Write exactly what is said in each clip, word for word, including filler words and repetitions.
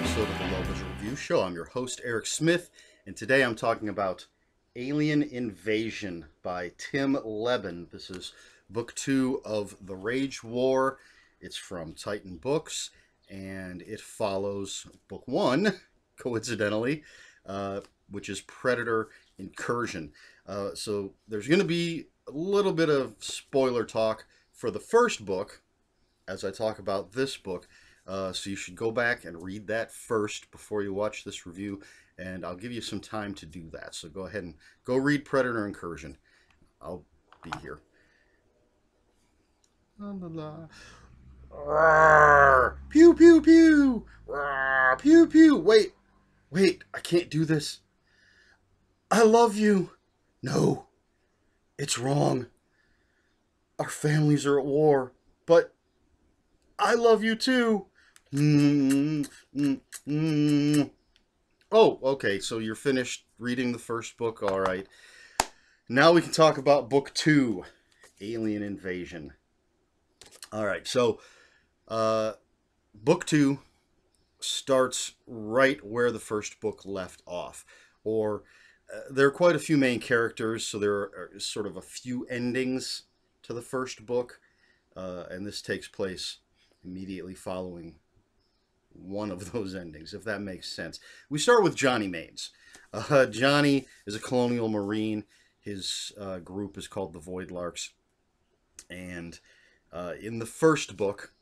episode of the Lowest Review Show. I'm your host, Eric Smith, and today I'm talking about Alien Invasion by Tim Lebbon. This is book two of The Rage War. It's from Titan Books, and it follows book one, coincidentally, uh, which is Predator Incursion. Uh, so there's going to be a little bit of spoiler talk for the first book as I talk about this book. Uh, so you should go back and read that first before you watch this review, and I'll give you some time to do that. So go ahead and go read Predator Incursion. I'll be here. La, la, la. Pew, pew, pew. Rawr. Pew, pew. Wait, wait, I can't do this. I love you. No, it's wrong. Our families are at war, but I love you too. Mm, mm, mm. Oh, okay, so you're finished reading the first book. All right. Now we can talk about book two, Alien Invasion. All right, so uh, book two starts right where the first book left off. Or uh, there are quite a few main characters, so there are sort of a few endings to the first book. Uh, and this takes place immediately following one of those endings, if that makes sense. We start with Johnny Maines. Uh, Johnny is a colonial marine. His uh, group is called the Voidlarks. And uh, in the first book,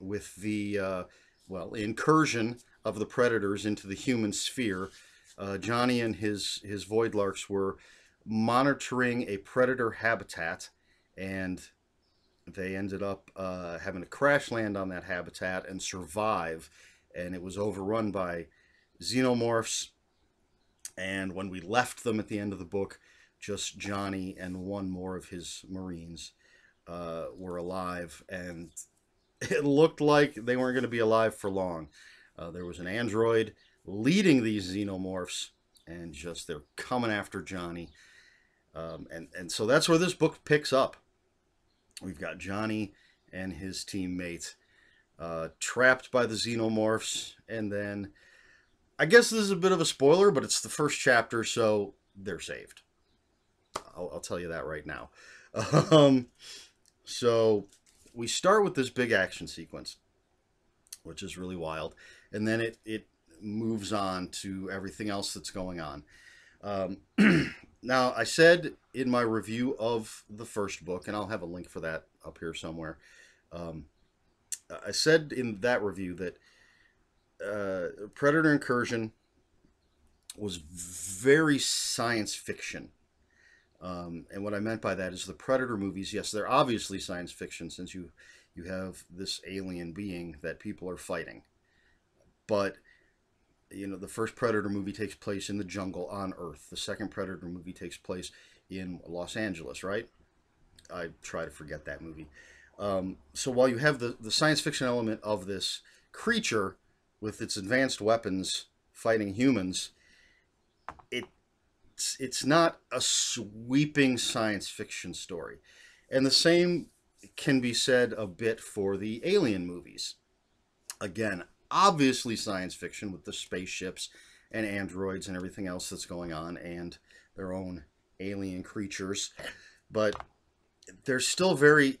with the, uh, well, incursion of the predators into the human sphere, uh, Johnny and his, his Voidlarks were monitoring a predator habitat, and they ended up uh, having to crash land on that habitat and survive, and it was overrun by xenomorphs. And when we left them at the end of the book, just Johnny and one more of his Marines uh, were alive, and it looked like they weren't going to be alive for long. Uh, there was an android leading these xenomorphs, and just they're coming after Johnny. Um, and, and so that's where this book picks up. We've got Johnny and his teammate uh, trapped by the xenomorphs. And then, I guess this is a bit of a spoiler, but it's the first chapter, so they're saved. I'll, I'll tell you that right now. Um, so we start with this big action sequence, which is really wild. And then it, it moves on to everything else that's going on. Um, now, I said in my review of the first book, and I'll have a link for that up here somewhere, um, I said in that review that uh, Predator Incursion was very science fiction. Um, and what I meant by that is the Predator movies, yes, they're obviously science fiction, since you, you have this alien being that people are fighting. But you know, the first Predator movie takes place in the jungle on Earth. The second Predator movie takes place in Los Angeles, right? I try to forget that movie. Um, so while you have the, the science fiction element of this creature with its advanced weapons fighting humans, it's, it's not a sweeping science fiction story. And the same can be said a bit for the Alien movies. Again, obviously science fiction with the spaceships and androids and everything else that's going on and their own alien creatures, but they're still very,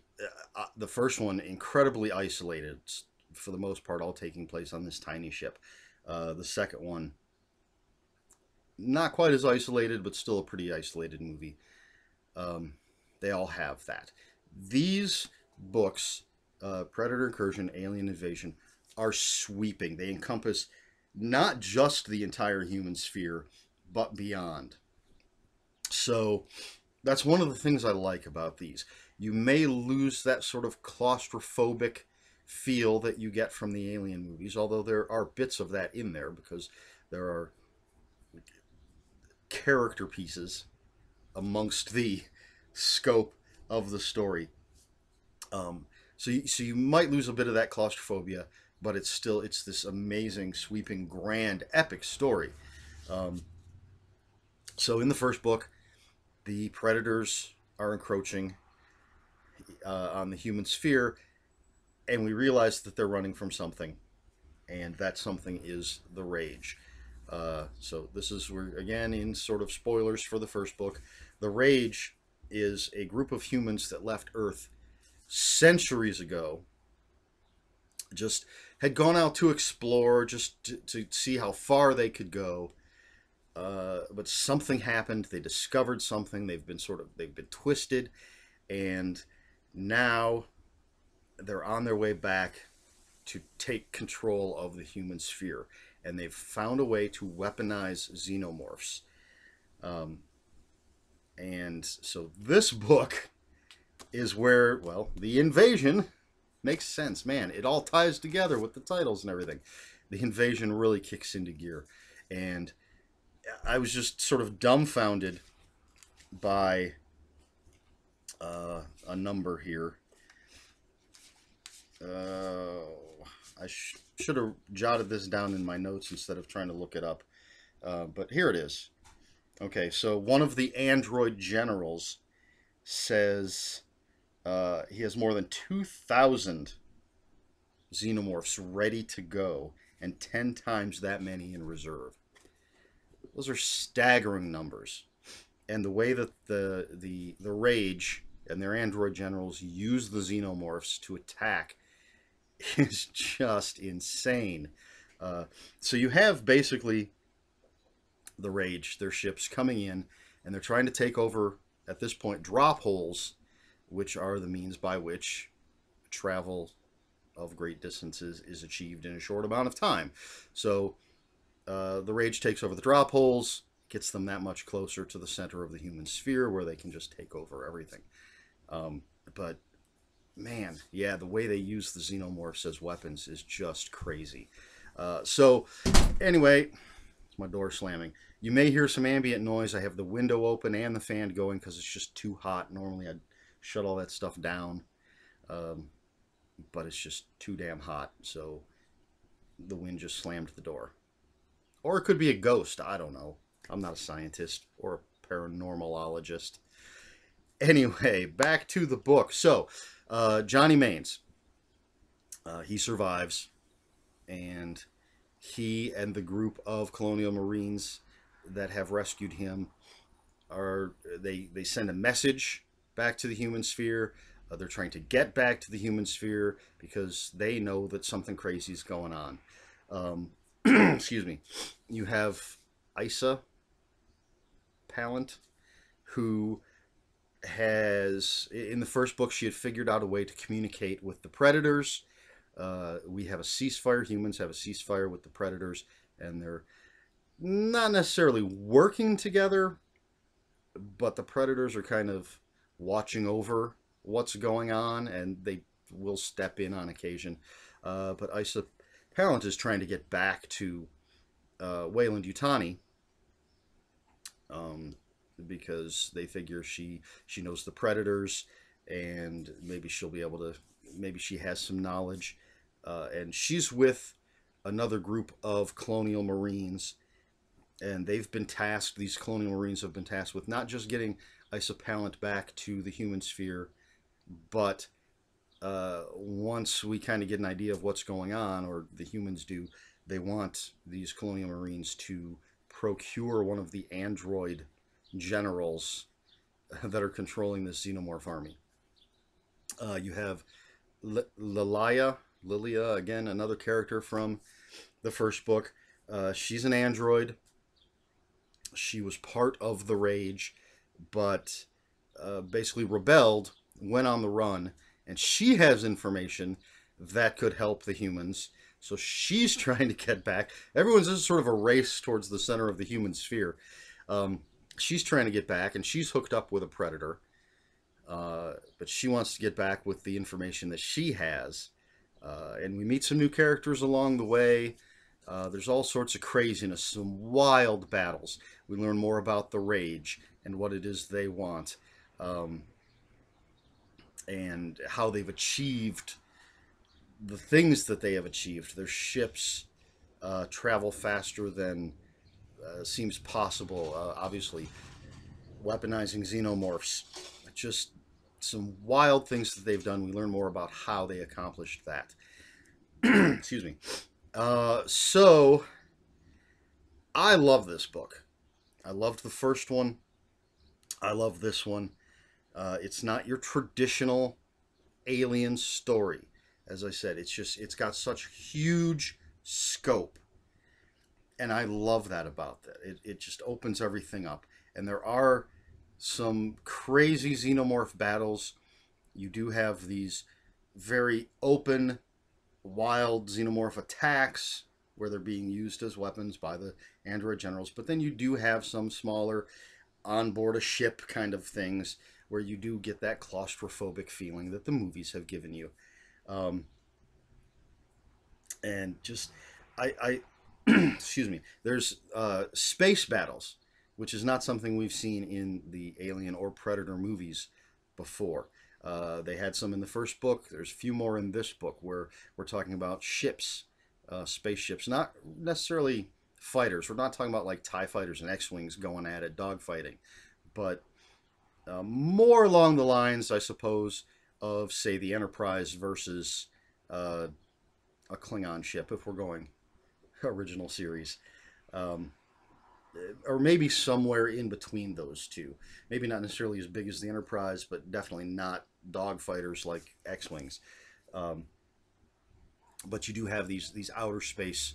uh, the first one, incredibly isolated. It's, for the most part, all taking place on this tiny ship. Uh, the second one, not quite as isolated, but still a pretty isolated movie. Um, they all have that. These books, uh, Predator Incursion, Alien Invasion, are sweeping. They encompass not just the entire human sphere, but beyond. So that's one of the things I like about these. You may lose that sort of claustrophobic feel that you get from the Alien movies, although there are bits of that in there because there are character pieces amongst the scope of the story. Um, so, you, so you might lose a bit of that claustrophobia, but it's still, it's this amazing, sweeping, grand, epic story. Um, so in the first book, the predators are encroaching uh, on the human sphere, and we realize that they're running from something. and that something is the Rage. Uh, so this is, we're again in sort of spoilers for the first book. The Rage is a group of humans that left Earth centuries ago, just had gone out to explore, just to, to see how far they could go. Uh, but something happened. They discovered something. They've been sort of, they've been twisted, and now they're on their way back to take control of the human sphere. And they've found a way to weaponize xenomorphs. Um, and so this book is where, well, the invasion makes sense. Man, it all ties together with the titles and everything. The invasion really kicks into gear. And I was just sort of dumbfounded by uh, a number here. Uh, I sh should have jotted this down in my notes instead of trying to look it up. Uh, but here it is. Okay, so one of the android generals says uh, he has more than two thousand xenomorphs ready to go and ten times that many in reserve. Those are staggering numbers. And the way that the, the, the Rage and their android generals use the xenomorphs to attack is just insane. Uh, so you have basically the Rage, their ships coming in, and they're trying to take over, at this point, drop holes, which are the means by which travel of great distances is achieved in a short amount of time. So Uh, the Rage takes over the drop holes, gets them that much closer to the center of the human sphere where they can just take over everything. Um, but, man, yeah, the way they use the xenomorphs as weapons is just crazy. Uh, so, anyway, it's my door slamming. You may hear some ambient noise. I have the window open and the fan going because it's just too hot. Normally I'd shut all that stuff down, um, but it's just too damn hot. So the wind just slammed the door. Or it could be a ghost. I don't know. I'm not a scientist or a paranormalologist. Anyway, back to the book. So, uh, Johnny Maines, uh, he survives. And he and the group of Colonial Marines that have rescued him, are they, they send a message back to the human sphere. Uh, they're trying to get back to the human sphere because they know that something crazy is going on. Um... Excuse me. You have Isa Palant, who has, in the first book, she had figured out a way to communicate with the Predators. Uh, we have a ceasefire. Humans have a ceasefire with the Predators, and they're not necessarily working together, but the Predators are kind of watching over what's going on, and they will step in on occasion. Uh, but Isa Palant is trying to get back to uh, Weyland-Yutani um, because they figure she she knows the Predators, and maybe she'll be able to, maybe she has some knowledge. Uh, and she's with another group of Colonial Marines, and they've been tasked, these Colonial Marines have been tasked with not just getting Isa Palant back to the human sphere, but Uh, once we kind of get an idea of what's going on, or the humans do, they want these Colonial Marines to procure one of the android generals that are controlling this xenomorph army. Uh, you have Lilia, Lilia, again, another character from the first book. Uh, she's an android. She was part of the Rage, but uh, basically rebelled, went on the run, and she has information that could help the humans. So she's trying to get back. Everyone's in sort of a race towards the center of the human sphere. Um, she's trying to get back, and she's hooked up with a Predator. Uh, but she wants to get back with the information that she has. Uh, and we meet some new characters along the way. Uh, there's all sorts of craziness, some wild battles. We learn more about the Rage and what it is they want. Um... and how they've achieved the things that they have achieved. Their ships uh, travel faster than uh, seems possible, uh, obviously. Weaponizing xenomorphs. Just some wild things that they've done. We learn more about how they accomplished that. Excuse me. Uh, so, I love this book. I loved the first one. I love this one. Uh, it's not your traditional alien story. As I said, it's just, it's got such huge scope. And I love that about that. It, it just opens everything up. And there are some crazy xenomorph battles. You do have these very open, wild xenomorph attacks where they're being used as weapons by the android generals. But then you do have some smaller on board a ship kind of things where you do get that claustrophobic feeling that the movies have given you. Um, and just, I, I excuse me, there's uh, space battles, which is not something we've seen in the Alien or Predator movies before. Uh, they had some in the first book. There's a few more in this book where we're talking about ships, uh, spaceships, not necessarily fighters. We're not talking about like TIE fighters and X-Wings going at it, dogfighting, but uh, more along the lines, I suppose, of, say, the Enterprise versus uh, a Klingon ship, if we're going original series. Um, or maybe somewhere in between those two. Maybe not necessarily as big as the Enterprise, but definitely not dogfighters like X-Wings. Um, but you do have these, these outer space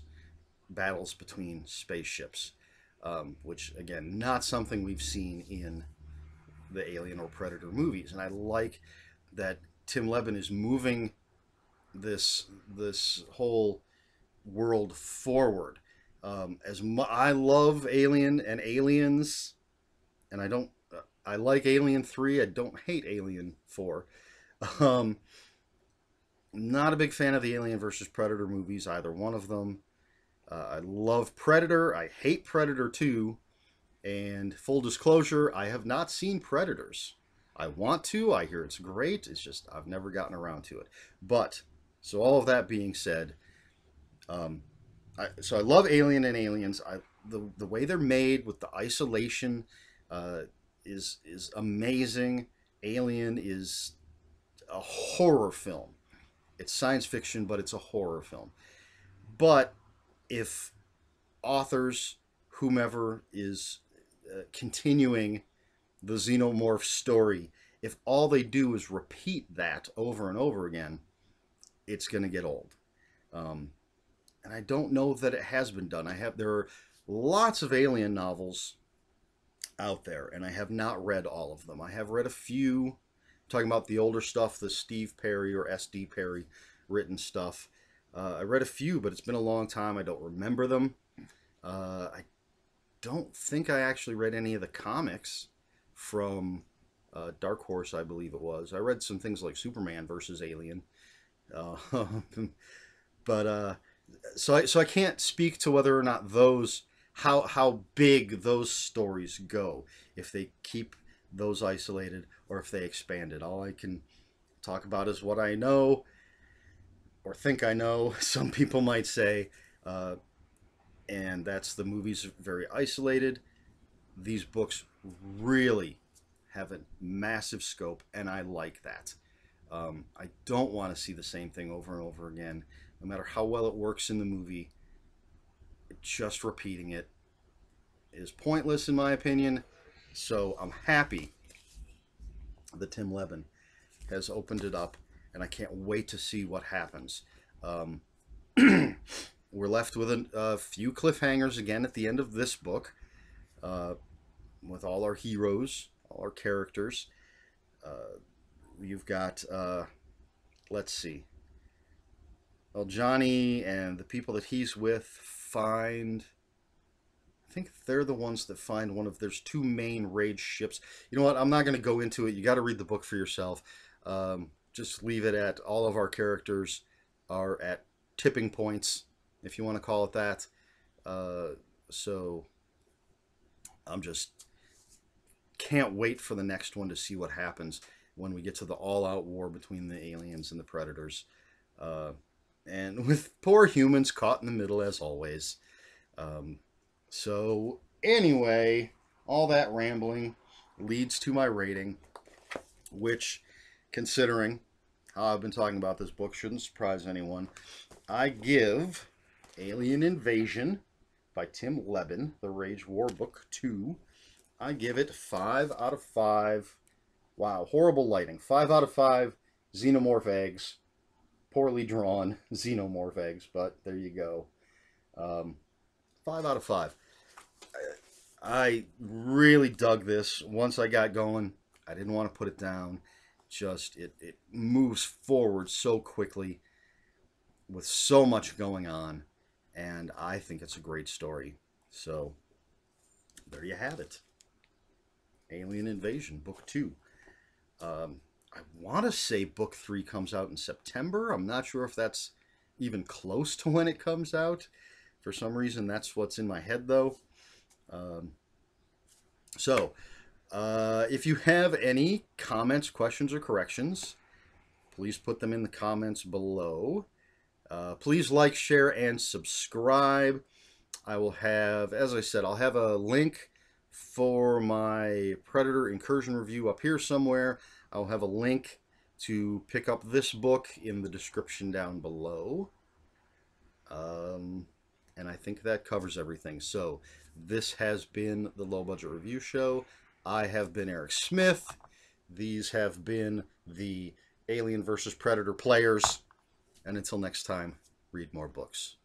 battles between spaceships, um, which, again, not something we've seen in the Alien or Predator movies. And I like that Tim Lebbon is moving this this whole world forward. Um, as mu I love Alien and Aliens, and I don't, uh, I like Alien three. I don't hate Alien four. Um, not a big fan of the Alien versus Predator movies, either one of them. Uh, I love Predator. I hate Predator two. And full disclosure, I have not seen Predators. I want to, I hear it's great, it's just I've never gotten around to it. But, so all of that being said, um, I, so I love Alien and Aliens. I, the, the way they're made with the isolation uh, is, is amazing. Alien is a horror film. It's science fiction, but it's a horror film. But if authors, whomever is uh, continuing the xenomorph story, if all they do is repeat that over and over again, it's going to get old. Um, and I don't know that it has been done. I have, there are lots of Alien novels out there, and I have not read all of them. I have read a few, I'm talking about the older stuff, the Steve Perry or S D Perry written stuff. Uh, I read a few, but it's been a long time. I don't remember them. Uh, I don't think I actually read any of the comics from uh, Dark Horse, I believe it was. I read some things like Superman versus Alien, uh, but uh, so I, so I can't speak to whether or not those how how big those stories go, if they keep those isolated or if they expand it. All I can talk about is what I know or think I know. Some people might say, uh, and that's the movies very isolated. These books really have a massive scope, and I like that. Um, I don't want to see the same thing over and over again. No matter how well it works in the movie, just repeating it is pointless in my opinion. So I'm happy that Tim Lebbon has opened it up, and I can't wait to see what happens. Um, we're left with a, a few cliffhangers again at the end of this book. Uh, with all our heroes, all our characters. Uh, you've got, uh, let's see. Well, Johnny and the people that he's with find, I think they're the ones that find one of, there's two main raid ships. You know what? I'm not going to go into it. You got to read the book for yourself. Um, just leave it at all of our characters are at tipping points, if you want to call it that. Uh, so I'm just can't wait for the next one to see what happens when we get to the all-out war between the aliens and the predators. Uh, and with poor humans caught in the middle, as always. Um, so, anyway, all that rambling leads to my rating, which, considering how I've been talking about this book, shouldn't surprise anyone. I give Alien Invasion by Tim Lebbon, The Rage War, Book two. I give it five out of five. Wow, horrible lighting. five out of five Xenomorph eggs. Poorly drawn Xenomorph eggs, but there you go. Um, five out of five. I really dug this. Once I got going, I didn't want to put it down. Just, it, it moves forward so quickly with so much going on, and I think it's a great story. So, there you have it. Alien Invasion, Book two. Um, I want to say Book three comes out in September. I'm not sure if that's even close to when it comes out. For some reason, that's what's in my head, though. Um, so, uh, if you have any comments, questions, or corrections, please put them in the comments below. Uh, please like, share, and subscribe. I will have, as I said, I'll have a link for my Predator Incursion review up here somewhere. I'll have a link to pick up this book in the description down below. Um, and I think that covers everything. So this has been the Low Budget Review Show. I have been Eric Smith. These have been the Alien versus Predator players. And until next time, read more books.